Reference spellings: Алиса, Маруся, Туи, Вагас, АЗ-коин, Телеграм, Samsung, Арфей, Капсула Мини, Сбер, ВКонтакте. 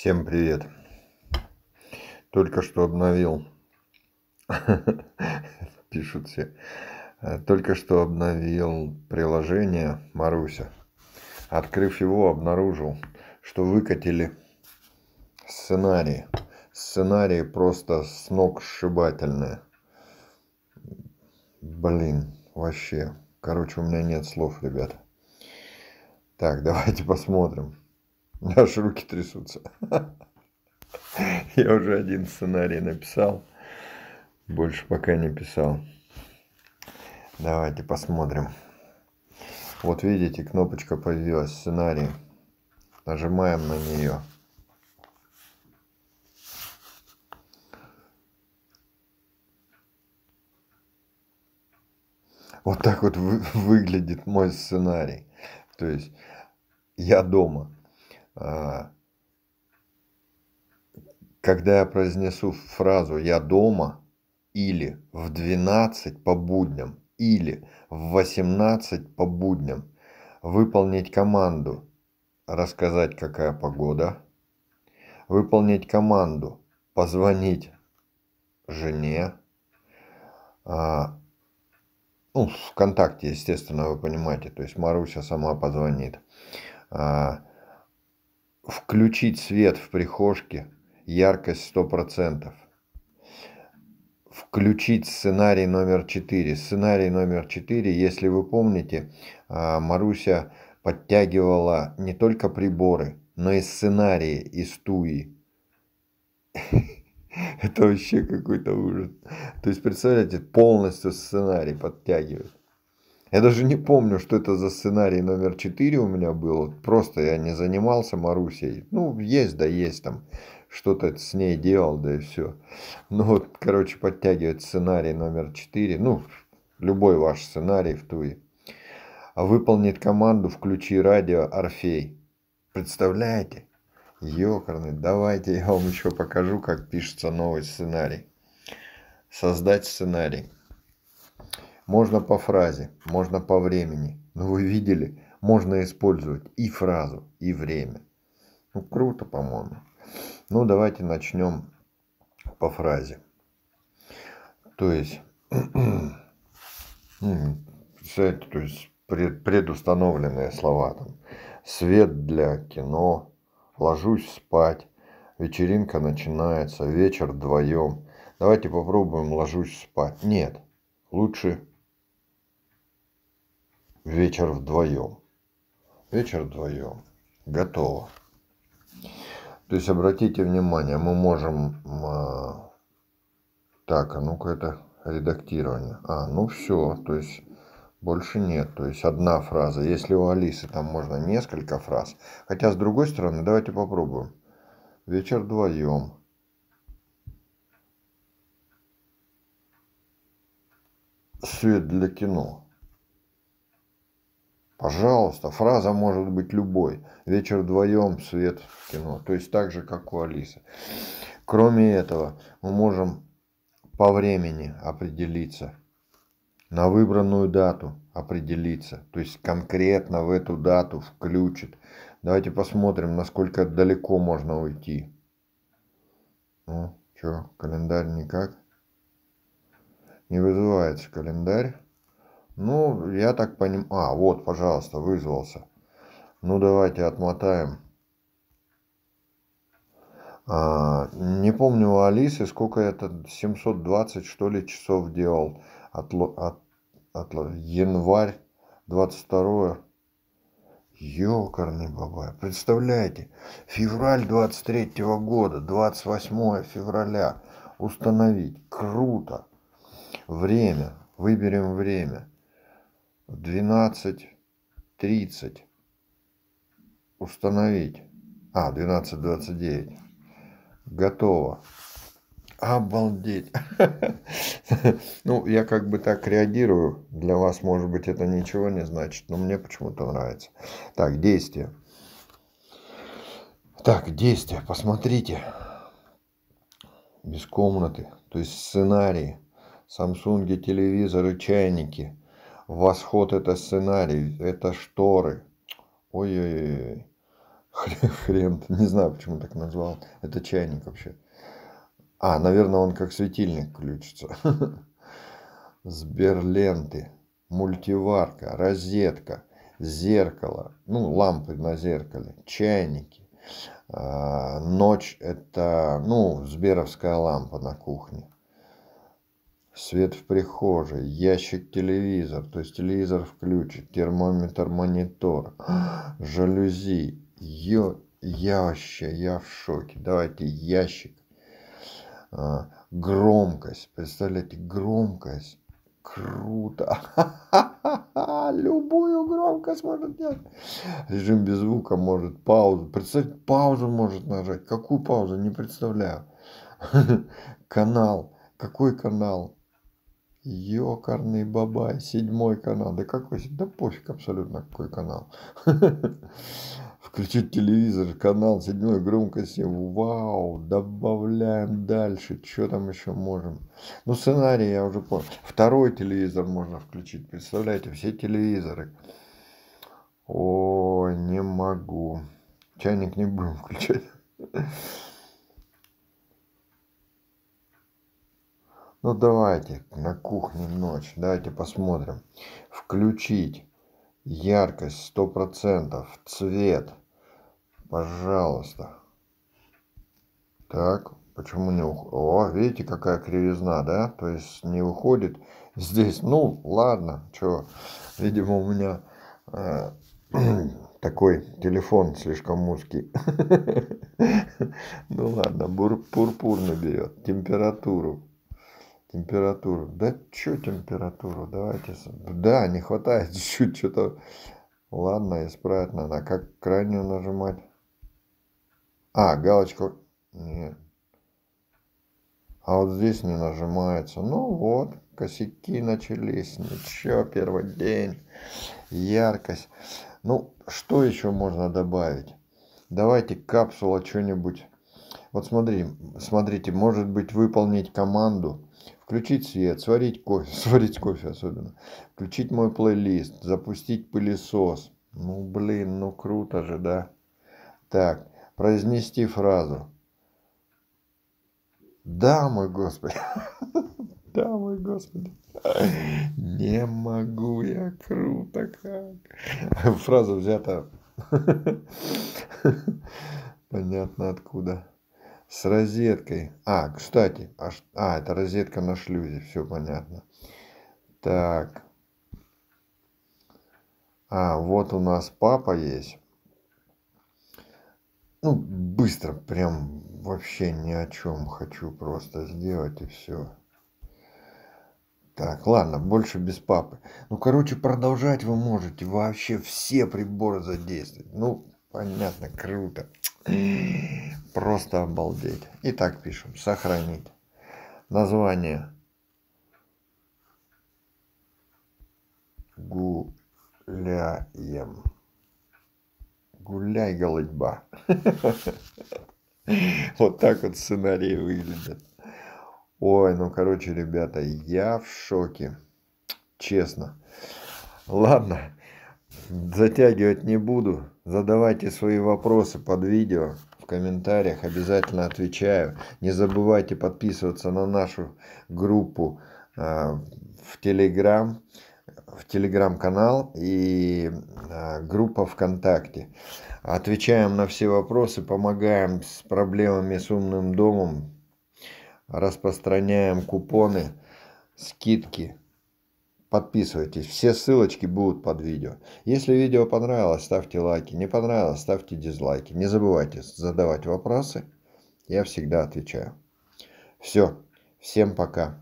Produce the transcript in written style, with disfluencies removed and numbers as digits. Всем привет. Только что обновил. Пишут все. Только что обновил приложение Маруся. Открыв его, обнаружил, что выкатили сценарии. Сценарии просто сногсшибательные. Блин, вообще. Короче, у меня нет слов, ребят. Так, давайте посмотрим. Наши руки трясутся. Я уже один сценарий написал. Больше пока не писал. Давайте посмотрим. Вот видите, кнопочка появилась. Сценарий. Нажимаем на нее. Вот так вот выглядит мой сценарий. То есть, я дома. Когда я произнесу фразу «я дома» или в 12 по будням, или в 18 по будням, выполнить команду «рассказать, какая погода», выполнить команду «позвонить жене», ну, ВКонтакте, естественно, вы понимаете, то есть Маруся сама позвонит. Включить свет в прихожке, яркость 100%. Включить сценарий номер 4. Сценарий номер 4, если вы помните, Маруся подтягивала не только приборы, но и сценарии из Туи. Это вообще какой-то ужас. То есть, представляете, полностью сценарий подтягивает. Я даже не помню, что это за сценарий номер 4 у меня был. Просто я не занимался Марусей. Ну, есть, да есть там. Что-то с ней делал, да и все. Ну, вот, короче, подтягивать сценарий номер 4. Ну, любой ваш сценарий в Туи. Выполнить команду «Включи радио Арфей». Представляете? Ёкарный, давайте я вам еще покажу, как пишется новый сценарий. Создать сценарий. Можно по фразе, можно по времени. Ну, вы видели, можно использовать и фразу, и время. Ну, круто, по-моему. Ну, давайте начнем по фразе. То есть, предустановленные слова. Там, свет для кино, ложусь спать, вечеринка начинается, вечер вдвоем. Давайте попробуем ложусь спать. Нет, лучше... Вечер вдвоем. Вечер вдвоем. Готово. То есть, обратите внимание, мы можем... Так, а ну-ка это редактирование. А, ну все, то есть, больше нет. То есть, одна фраза. Если у Алисы там можно несколько фраз. Хотя, с другой стороны, давайте попробуем. Вечер вдвоем. Свет для кино. Пожалуйста, фраза может быть любой. Вечер вдвоем, свет в кино. То есть так же, как у Алисы. Кроме этого, мы можем по времени определиться. На выбранную дату определиться. То есть конкретно в эту дату включит. Давайте посмотрим, насколько далеко можно уйти. Ну, что, календарь никак? Не вызывается календарь. Ну, я так понимаю... А, вот, пожалуйста, вызвался. Ну, давайте отмотаем. Не помню у Алисы, сколько это, 720, что ли, часов делал. Январь 22. Ёкарный бабай. Представляете, февраль 23 года, 28 февраля. Установить. Круто. Время. Выберем время. 12:30 установить. А, 12:29. Готово. Обалдеть. Ну, я как бы так реагирую. Для вас, может быть, это ничего не значит, но мне почему-то нравится. Так, действие. Так, действие. Посмотрите. Без комнаты. То есть сценарии. Samsung, телевизоры, чайники. Восход — это сценарий, это шторы. Ой-ой-ой. Хрен, не знаю, почему так назвал. Это чайник вообще. А, наверное, он как светильник включится. Сберленты, мультиварка, розетка, зеркало, ну, лампы на зеркале, чайники. Ночь – это, ну, сберовская лампа на кухне. Свет в прихожей, ящик телевизор, то есть телевизор включен, термометр, монитор, жалюзи. Я вообще, я в шоке. Давайте ящик. Громкость, представляете, громкость. Круто. Любую громкость может делать. Режим без звука может, паузу. Представьте, паузу может нажать. Какую паузу, не представляю. Канал. Какой канал? Ёкарный бабай. 7 канал. Да какой? Да пофиг абсолютно, какой канал. Включить телевизор, канал 7, громкости. Вау, добавляем дальше. Что там еще можем? Ну, сценарий я уже понял. 2 телевизор можно включить. Представляете, все телевизоры. О, не могу. Чайник не будем включать. Ну, давайте на кухне ночь. Давайте посмотрим. Включить. Яркость 100%. Цвет. Пожалуйста. Так, почему не уходит? О, видите, какая кривизна, да? То есть не уходит здесь. Ну, ладно, что. Видимо, у меня такой телефон слишком узкий. Ну, ладно, пурпурный берет. Температуру. Температуру. Да что температуру? Давайте. Да, не хватает чуть-чуть что-то. Ладно, исправить надо. Как крайнюю нажимать? А, галочку. Нет. А вот здесь не нажимается. Ну вот, косяки начались. Ничего, первый день. Яркость. Ну, что еще можно добавить? Давайте капсула что-нибудь. Вот смотрите, может быть, выполнить команду. Включить свет, сварить кофе особенно. Включить мой плейлист, запустить пылесос. Ну, блин, ну круто же, да? Так, произнести фразу. Да, мой Господи. Да, мой Господи. Не могу я, круто как. Фраза взята. Понятно откуда. С розеткой. А, кстати. Это розетка на шлюзе. Все понятно. Так. А, вот у нас папа есть. Ну, быстро. Прям вообще ни о чем. Хочу просто сделать и все. Так, ладно. Больше без папы. Ну, короче, продолжать вы можете. Вообще все приборы задействовать. Ну, понятно. Круто. Просто обалдеть. И так пишем. Сохранить. Название. Гуляем. Гуляй, голодьба. Вот так вот сценарий выглядит. Ой, ну короче, ребята, я в шоке. Честно. Ладно. Затягивать не буду. Задавайте свои вопросы под видео. В комментариях обязательно отвечаю. Не забывайте подписываться на нашу группу в Телеграм. В Телеграм-канал и группа ВКонтакте. Отвечаем на все вопросы. Помогаем с проблемами с умным домом. Распространяем купоны, скидки. Подписывайтесь, все ссылочки будут под видео. Если видео понравилось, ставьте лайки. Не понравилось, ставьте дизлайки. Не забывайте задавать вопросы. Я всегда отвечаю. Все, всем пока.